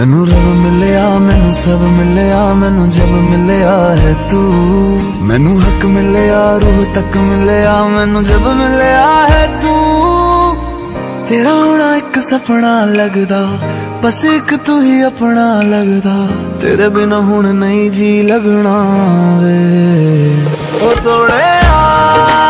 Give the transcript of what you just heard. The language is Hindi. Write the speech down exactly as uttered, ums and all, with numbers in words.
मैनू रब मिलया, मैनू सब मिलया, मैनू जब मिलया है तू। मैनू हक मिलया, रूह तक मिलया, मैनू जब मिलया है तू। तेरा होना एक सपना लगदा, बस एक तू ही अपना लगदा। तेरे बिना हुण नहीं जी लगना वे ओ सोहणिया।